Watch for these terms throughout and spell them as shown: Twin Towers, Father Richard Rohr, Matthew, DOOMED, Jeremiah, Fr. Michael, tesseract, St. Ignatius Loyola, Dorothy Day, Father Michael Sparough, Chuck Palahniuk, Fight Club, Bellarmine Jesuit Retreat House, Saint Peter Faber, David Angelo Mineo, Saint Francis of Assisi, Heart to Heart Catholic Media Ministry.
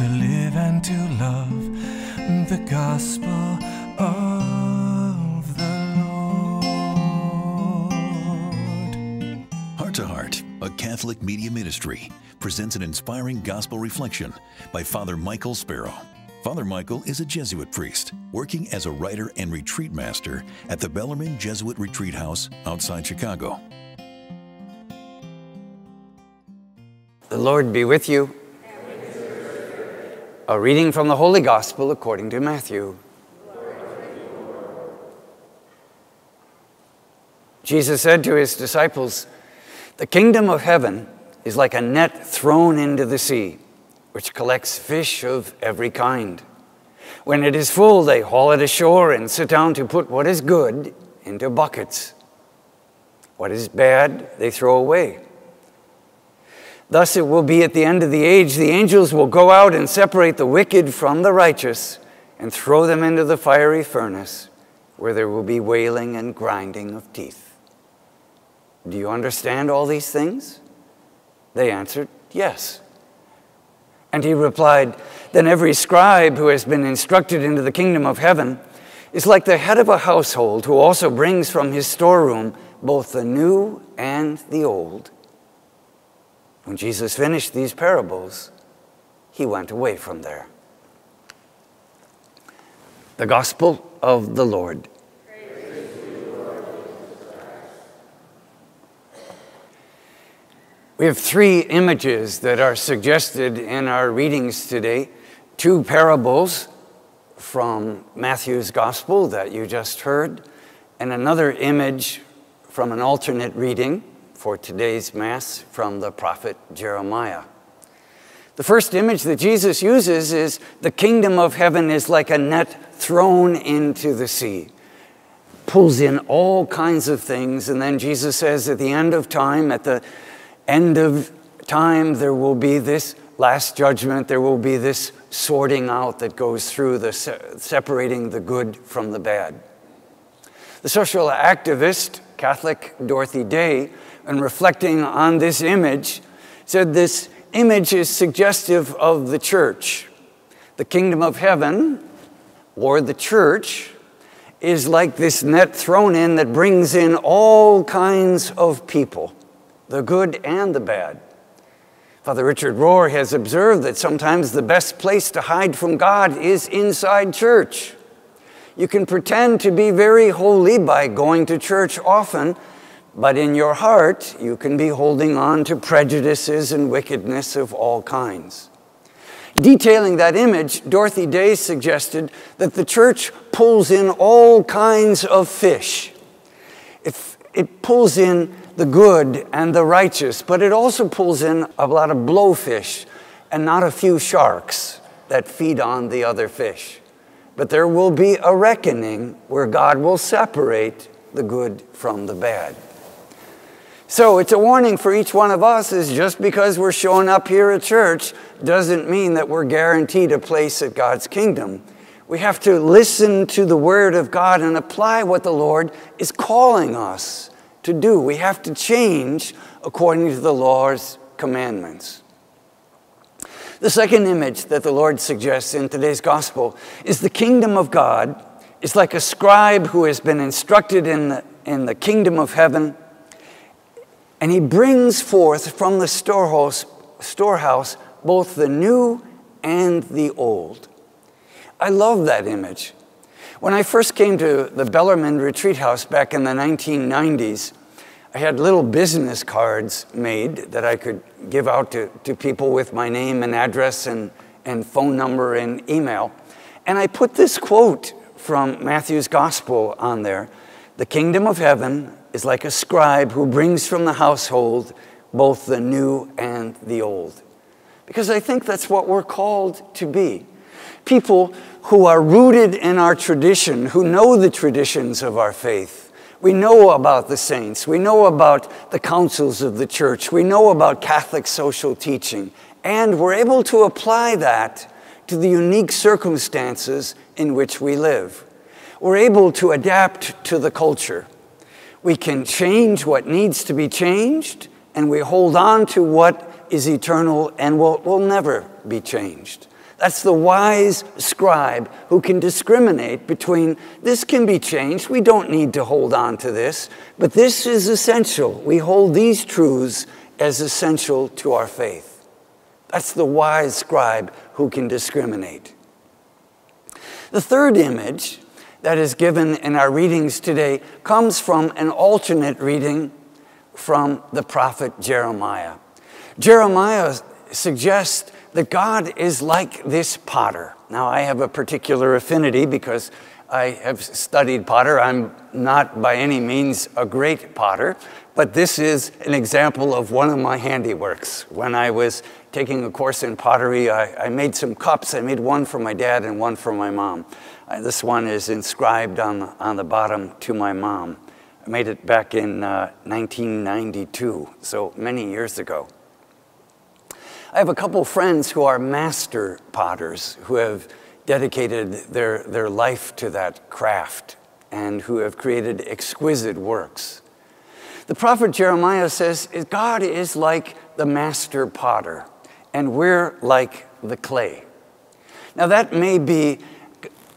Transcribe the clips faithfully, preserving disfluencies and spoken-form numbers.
to live and to love the gospel of the Lord. Heart to Heart, a Catholic media ministry, presents an inspiring gospel reflection by Father Michael Sparough. Father Michael is a Jesuit priest working as a writer and retreat master at the Bellarmine Jesuit Retreat House outside Chicago. The Lord be with you. And with your spirit. A reading from the Holy Gospel according to Matthew. Glory to you, Lord. Jesus said to his disciples, "The kingdom of heaven is like a net thrown into the sea, which collects fish of every kind. When it is full, they haul it ashore and sit down to put what is good into buckets. What is bad, they throw away. Thus it will be at the end of the age. The angels will go out and separate the wicked from the righteous and throw them into the fiery furnace, where there will be wailing and grinding of teeth. Do you understand all these things?" They answered, "Yes." And he replied, "Then every scribe who has been instructed into the kingdom of heaven is like the head of a household, who also brings from his storeroom both the new and the old." When Jesus finished these parables, he went away from there. The Gospel of the Lord. Praise to you, Lord Jesus Christ. We have three images that are suggested in our readings today. Two parables from Matthew's Gospel that you just heard, and another image from an alternate reading for today's Mass from the prophet Jeremiah. The first image that Jesus uses is the kingdom of heaven is like a net thrown into the sea. Pulls in all kinds of things, and then Jesus says at the end of time, at the end of time, there will be this last judgment, there will be this sorting out that goes through, the se- separating the good from the bad. The social activist, Catholic Dorothy Day, and reflecting on this image, said this image is suggestive of the church. The kingdom of heaven, or the church, is like this net thrown in that brings in all kinds of people, the good and the bad. Father Richard Rohr has observed that sometimes the best place to hide from God is inside church. You can pretend to be very holy by going to church often, but in your heart, you can be holding on to prejudices and wickedness of all kinds. Detailing that image, Dorothy Day suggested that the church pulls in all kinds of fish. It, it pulls in the good and the righteous, but it also pulls in a lot of blowfish and not a few sharks that feed on the other fish. But there will be a reckoning where God will separate the good from the bad. So it's a warning for each one of us, is just because we're showing up here at church doesn't mean that we're guaranteed a place at God's kingdom. We have to listen to the word of God and apply what the Lord is calling us to do. We have to change according to the law's commandments. The second image that the Lord suggests in today's gospel is the kingdom of God. It's like a scribe who has been instructed in the, in the kingdom of heaven, and he brings forth from the storehouse, storehouse both the new and the old. I love that image. When I first came to the Bellarmine Retreat House back in the nineteen nineties, I had little business cards made that I could give out to, to people with my name and address and, and phone number and email. And I put this quote from Matthew's Gospel on there. "The kingdom of heaven is like a scribe who brings from the household both the new and the old." Because I think that's what we're called to be. People who are rooted in our tradition, who know the traditions of our faith. We know about the saints. We know about the councils of the church. We know about Catholic social teaching. And we're able to apply that to the unique circumstances in which we live. We're able to adapt to the culture. We can change what needs to be changed, and we hold on to what is eternal and will, will never be changed. That's the wise scribe who can discriminate between this can be changed, we don't need to hold on to this, but this is essential. We hold these truths as essential to our faith. That's the wise scribe who can discriminate. The third image that is given in our readings today comes from an alternate reading from the prophet Jeremiah. Jeremiah suggests that God is like this potter. Now, I have a particular affinity because I have studied potter. I'm not by any means a great potter, but this is an example of one of my handiworks. When I was taking a course in pottery, I, I made some cups. I made one for my dad and one for my mom. I, this one is inscribed on, on the bottom to my mom. I made it back in uh, nineteen ninety-two, so many years ago. I have a couple friends who are master potters, who have dedicated their, their life to that craft and who have created exquisite works. The prophet Jeremiah says, God is like the master potter, and we're like the clay. Now that may be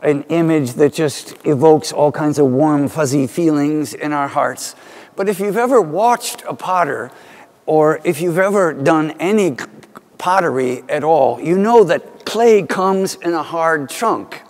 an image that just evokes all kinds of warm, fuzzy feelings in our hearts, but if you've ever watched a potter, or if you've ever done any pottery at all, you know that clay comes in a hard chunk.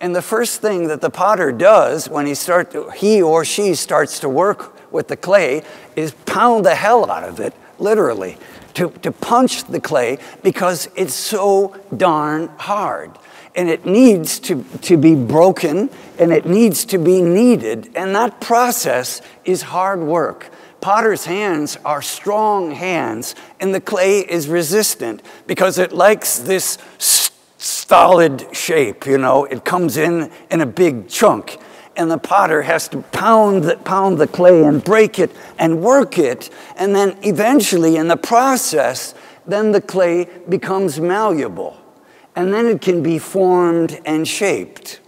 And the first thing that the potter does when he, start to, he or she starts to work with the clay is pound the hell out of it, literally, to, to punch the clay because it's so darn hard. And it needs to, to be broken, and it needs to be kneaded. And that process is hard work. Potter's hands are strong hands, and the clay is resistant because it likes this st solid shape, you know. It comes in in a big chunk, and the potter has to pound the, pound the clay and break it and work it, and then eventually in the process, then the clay becomes malleable, and then it can be formed and shaped.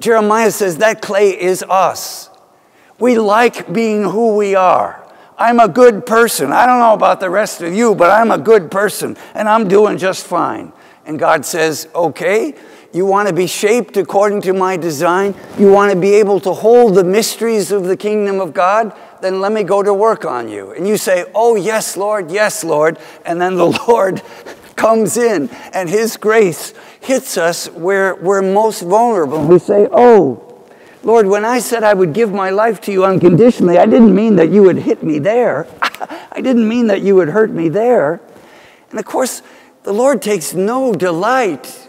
Jeremiah says that clay is us. We like being who we are. I'm a good person. I don't know about the rest of you, but I'm a good person, and I'm doing just fine. And God says, okay, you want to be shaped according to my design? You want to be able to hold the mysteries of the kingdom of God? Then let me go to work on you. And you say, oh, yes, Lord, yes, Lord. And then the Lord comes in, and his grace hits us where we're most vulnerable. We say, oh, Lord, when I said I would give my life to you unconditionally, I didn't mean that you would hit me there. I didn't mean that you would hurt me there. And of course, the Lord takes no delight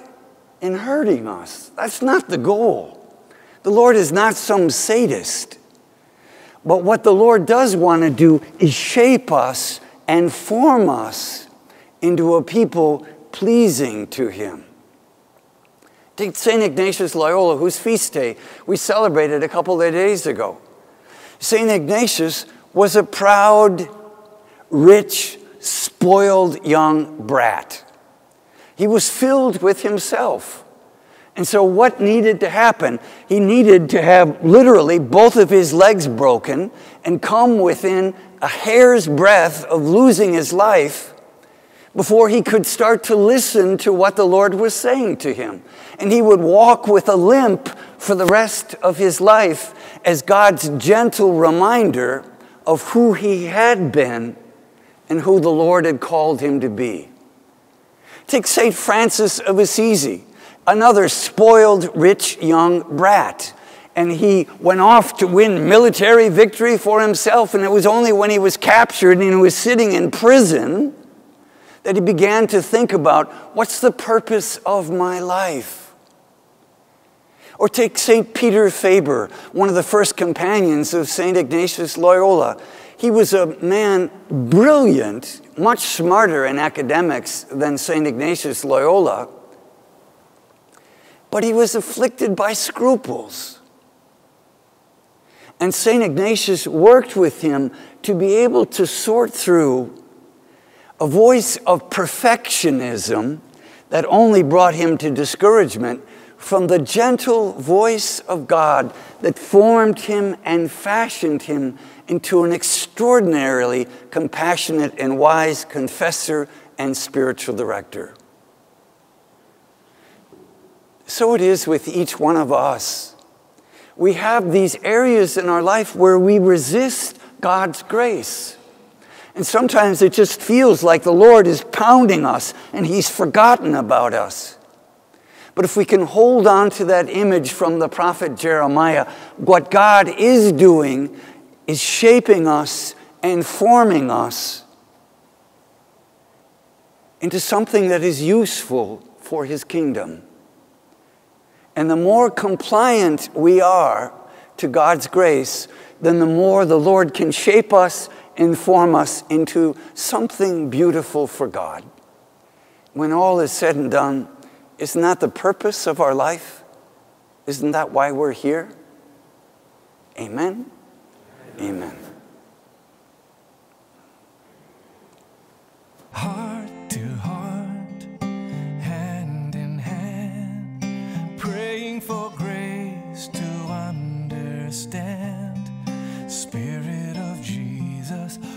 in hurting us. That's not the goal. The Lord is not some sadist. But what the Lord does want to do is shape us and form us into a people pleasing to him. Take Saint Ignatius Loyola, whose feast day we celebrated a couple of days ago. Saint Ignatius was a proud, rich, spoiled young brat. He was filled with himself. And so what needed to happen? He needed to have literally both of his legs broken and come within a hair's breadth of losing his life before he could start to listen to what the Lord was saying to him. And he would walk with a limp for the rest of his life as God's gentle reminder of who he had been and who the Lord had called him to be. Take Saint Francis of Assisi, another spoiled, rich, young brat. And he went off to win military victory for himself, and it was only when he was captured and he was sitting in prison that he began to think about, what's the purpose of my life? Or take Saint Peter Faber, one of the first companions of Saint Ignatius Loyola. He was a man brilliant, much smarter in academics than Saint Ignatius Loyola, but he was afflicted by scruples. And Saint Ignatius worked with him to be able to sort through a voice of perfectionism that only brought him to discouragement from the gentle voice of God that formed him and fashioned him into an extraordinarily compassionate and wise confessor and spiritual director. So it is with each one of us. We have these areas in our life where we resist God's grace. And sometimes it just feels like the Lord is pounding us and he's forgotten about us. But if we can hold on to that image from the prophet Jeremiah, what God is doing is shaping us and forming us into something that is useful for his kingdom. And the more compliant we are to God's grace, then the more the Lord can shape us and form us into something beautiful for God. When all is said and done, isn't that the purpose of our life? Isn't that why we're here? Amen? Amen. Heart to heart, hand in hand, praying for grace to understand. Spirit of Jesus.